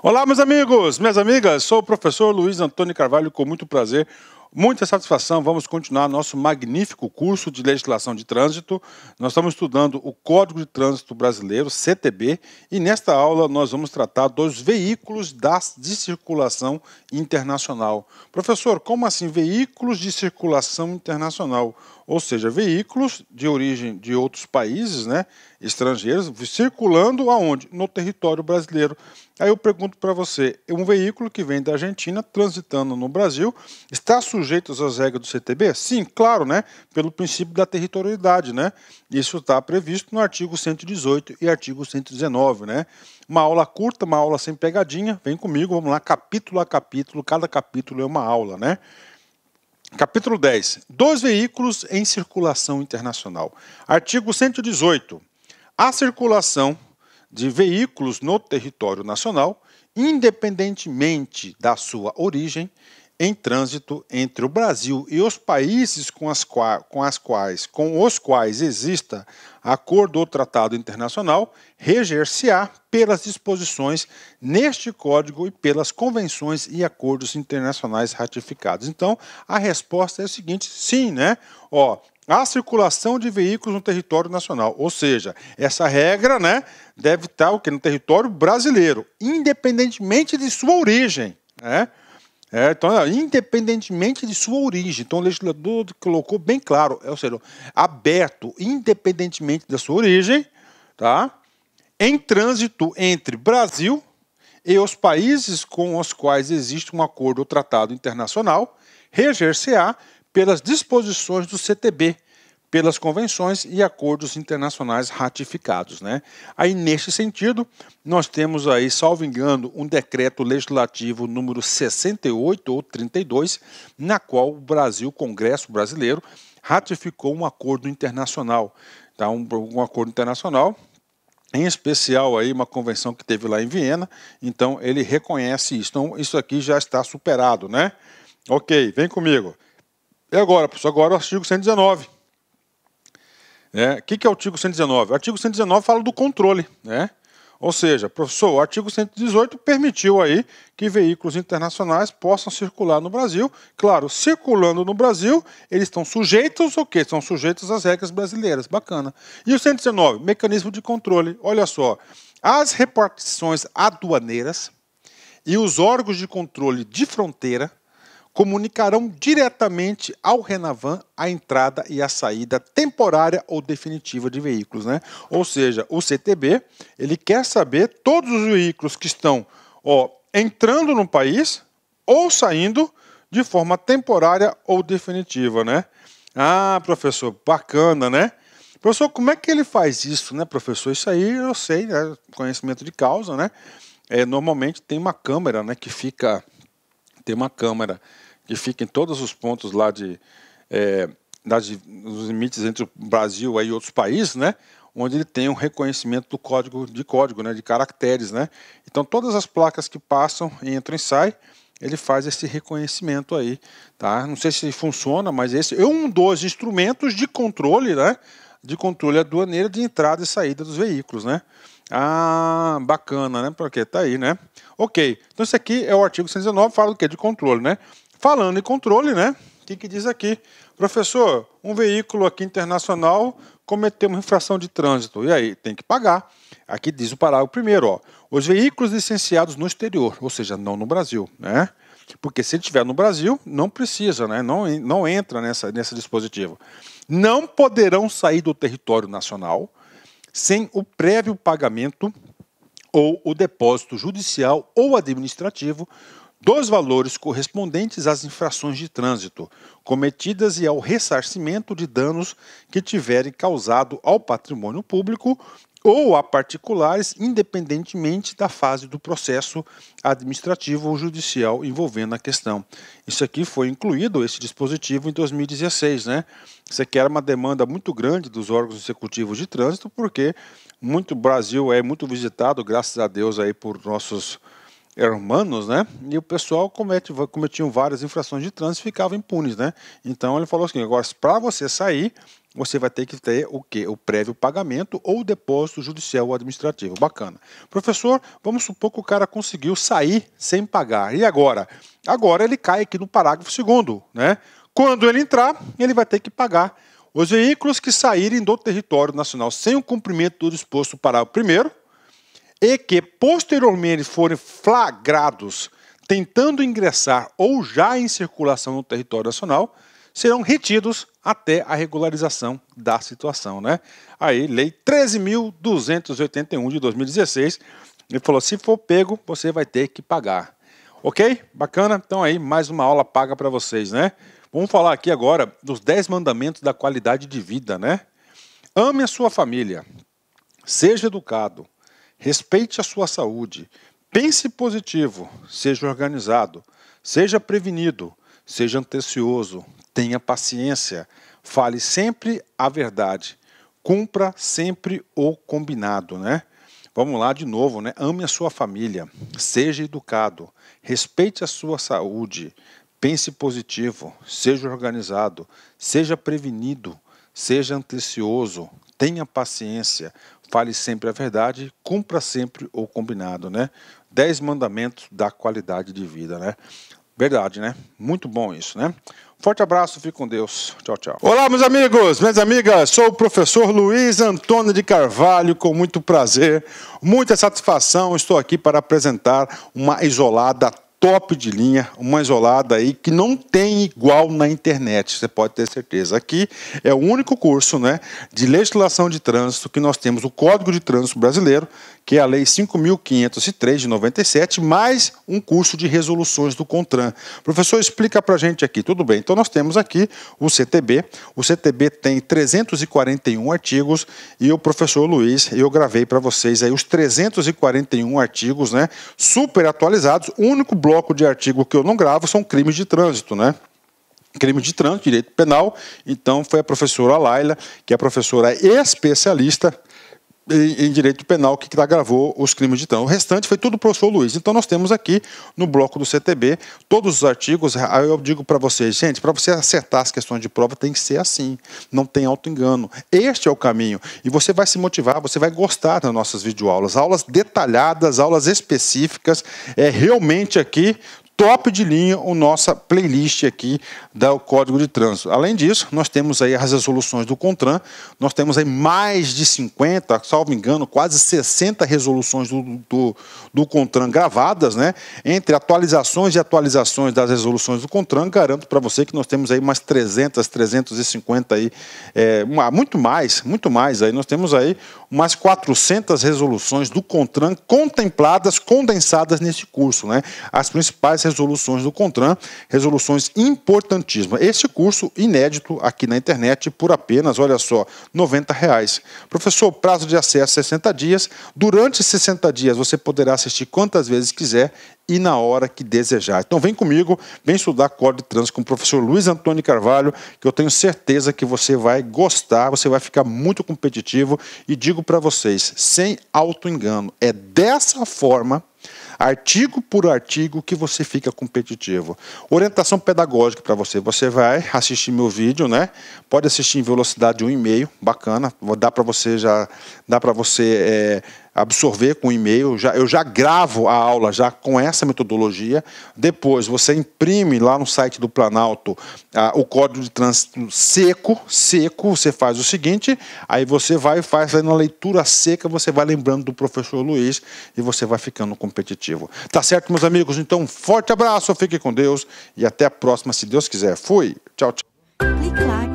Olá, meus amigos, minhas amigas, sou o professor Luiz Antônio Carvalho, com muito prazer, muita satisfação, vamos continuar nosso magnífico curso de legislação de trânsito. Nós estamos estudando o Código de Trânsito Brasileiro, CTB, e nesta aula nós vamos tratar dos veículos de circulação internacional. Professor, como assim veículos de circulação internacional? Ou seja, veículos de origem de outros países, né, estrangeiros, circulando aonde? No território brasileiro. Aí eu pergunto para você, um veículo que vem da Argentina, transitando no Brasil, está sujeito às regras do CTB? Sim, claro, né, pelo princípio da territorialidade, né. Isso está previsto no artigo 118 e artigo 119, né. Uma aula curta, uma aula sem pegadinha, vem comigo, vamos lá, capítulo a capítulo, cada capítulo é uma aula, né. Capítulo 10. Dois veículos em circulação internacional. Artigo 118. A circulação de veículos no território nacional, independentemente da sua origem, em trânsito entre o Brasil e os países com os quais exista acordo ou tratado internacional, reger-se-á pelas disposições neste código e pelas convenções e acordos internacionais ratificados. Então, a resposta é a seguinte, sim, né? Ó, a circulação de veículos no território nacional, ou seja, essa regra, né, deve estar o quê? No território brasileiro, independentemente de sua origem, né? Então, independentemente de sua origem. Então, o legislador colocou bem claro, ou seja, aberto, independentemente da sua origem, tá? Em trânsito entre Brasil e os países com os quais existe um acordo ou tratado internacional, reger-se-á pelas disposições do CTB, pelas convenções e acordos internacionais ratificados, né? Aí, neste sentido, nós temos aí, salvo engano, um decreto legislativo número 68 ou 32, na qual o Brasil, o Congresso Brasileiro, ratificou um acordo internacional, tá? Um acordo internacional, em especial aí uma convenção que teve lá em Viena, então ele reconhece isso. Então, isso aqui já está superado, né? Ok, vem comigo. E agora, pessoal, agora o artigo 119. Que é o artigo 119? O artigo 119 fala do controle, né? Ou seja, professor, o artigo 118 permitiu aí que veículos internacionais possam circular no Brasil. Claro, circulando no Brasil, eles estão sujeitos ao quê? São sujeitos às regras brasileiras. Bacana. E o 119, mecanismo de controle. Olha só, as repartições aduaneiras e os órgãos de controle de fronteira comunicarão diretamente ao Renavam a entrada e a saída temporária ou definitiva de veículos, né? Ou seja, o CTB, ele quer saber todos os veículos que estão, ó, entrando no país ou saindo de forma temporária ou definitiva, né? Ah, professor, bacana, né? Professor, como é que ele faz isso, né, professor? Isso aí eu sei, né? Conhecimento de causa, né? Normalmente tem uma câmera, né, que fica... Tem uma câmera que fica em todos os pontos lá dos limites entre o Brasil e outros países, né? Onde ele tem um reconhecimento do código, né? De caracteres, né? Então, todas as placas que passam, entram e saem, ele faz esse reconhecimento aí, tá? Não sei se funciona, mas esse é um dos instrumentos de controle, né? De controle aduaneiro de entrada e saída dos veículos, né? Ah, bacana, né? Porque tá aí, né? Ok, então isso aqui é o artigo 119, fala do que? De controle, né? Falando em controle, né? O que que diz aqui? Professor, um veículo aqui internacional cometeu uma infração de trânsito, e aí? Tem que pagar. Aqui diz o parágrafo primeiro, ó. Os veículos licenciados no exterior, ou seja, não no Brasil, né? Porque se ele estiver no Brasil, não precisa, né? Não entra nesse dispositivo. Não poderão sair do território nacional sem o prévio pagamento ou o depósito judicial ou administrativo dos valores correspondentes às infrações de trânsito cometidas e ao ressarcimento de danos que tiverem causado ao patrimônio público ou a particulares, independentemente da fase do processo administrativo ou judicial envolvendo a questão. Isso aqui foi incluído, esse dispositivo, em 2016, né? Isso aqui era uma demanda muito grande dos órgãos executivos de trânsito, porque o Brasil é muito visitado, graças a Deus, aí, por nossos hermanos, né? E o pessoal cometiam várias infrações de trânsito e ficavam impunes, né? Então, ele falou assim, agora, para você sair... você vai ter que ter o quê? O prévio pagamento ou o depósito judicial ou administrativo. Bacana. Professor, vamos supor que o cara conseguiu sair sem pagar. E agora? Agora ele cai aqui no parágrafo 2º, né? Quando ele entrar, ele vai ter que pagar. Os veículos que saírem do território nacional sem o cumprimento do disposto no parágrafo 1º e que posteriormente forem flagrados tentando ingressar ou já em circulação no território nacional, serão retidos até a regularização da situação, né? Aí, Lei 13.281 de 2016, ele falou, se for pego, você vai ter que pagar. Ok? Bacana? Então aí, mais uma aula paga para vocês, né? Vamos falar aqui agora dos 10 mandamentos da qualidade de vida, né? Ame a sua família, seja educado, respeite a sua saúde, pense positivo, seja organizado, seja prevenido, seja atencioso, tenha paciência, fale sempre a verdade, cumpra sempre o combinado, né? Vamos lá de novo, né? Ame a sua família, seja educado, respeite a sua saúde, pense positivo, seja organizado, seja prevenido, seja atencioso, tenha paciência, fale sempre a verdade, cumpra sempre o combinado, né? 10 mandamentos da qualidade de vida, né? Verdade, né? Muito bom isso, né? Forte abraço, fique com Deus. Tchau, tchau. Olá, meus amigos, minhas amigas. Sou o professor Luiz Antônio de Carvalho, com muito prazer, muita satisfação. Estou aqui para apresentar uma isolada top de linha, uma isolada aí que não tem igual na internet, você pode ter certeza. Aqui é o único curso, né, de legislação de trânsito que nós temos o Código de Trânsito Brasileiro, que é a Lei 5.503 de 97, mais um curso de resoluções do CONTRAN. Professor, explica pra gente aqui. Tudo bem, então nós temos aqui o CTB. O CTB tem 341 artigos e o professor Luiz, eu gravei para vocês aí os 341 artigos, né, super atualizados. O único bloco de artigo que eu não gravo são crimes de trânsito, né? Crime de trânsito, direito penal. Então foi a professora Laila, que é a professora especialista em direito penal, que gravou os crimes de trânsito. O restante foi tudo o professor Luiz. Então nós temos aqui no bloco do CTB todos os artigos. Aí eu digo para vocês, gente, para você acertar as questões de prova tem que ser assim, não tem auto-engano. Este é o caminho e você vai se motivar, você vai gostar das nossas videoaulas, aulas detalhadas, aulas específicas. É realmente aqui top de linha a nossa playlist aqui do Código de Trânsito. Além disso, nós temos aí as resoluções do CONTRAN, nós temos aí mais de 50, salvo engano, quase 60 resoluções do CONTRAN gravadas, né? Entre atualizações e atualizações das resoluções do CONTRAN, garanto para você que nós temos aí umas 300, 350 aí, muito mais aí, nós temos aí umas 400 resoluções do CONTRAN contempladas, condensadas nesse curso, né? As principais resoluções do CONTRAN, resoluções importantíssimas. Esse curso inédito aqui na internet por apenas, olha só, R$ 90. Professor, prazo de acesso 60 dias. Durante 60 dias você poderá assistir quantas vezes quiser e na hora que desejar. Então vem comigo, vem estudar Código de Trânsito com o professor Luiz Antônio Carvalho, que eu tenho certeza que você vai gostar, você vai ficar muito competitivo e digo para vocês, sem auto-engano, é dessa forma, artigo por artigo, que você fica competitivo. Orientação pedagógica para você. Você vai assistir meu vídeo, né? Pode assistir em velocidade 1,5. Bacana. Dá para você absorver com e-mail. Eu já gravo a aula já com essa metodologia. Depois você imprime lá no site do Planalto o Código de Trânsito seco. Você faz o seguinte, aí você vai e faz aí na leitura seca, você vai lembrando do professor Luiz e você vai ficando competitivo. Tá certo, meus amigos? Então um forte abraço, fique com Deus e até a próxima, se Deus quiser. Fui, tchau, tchau.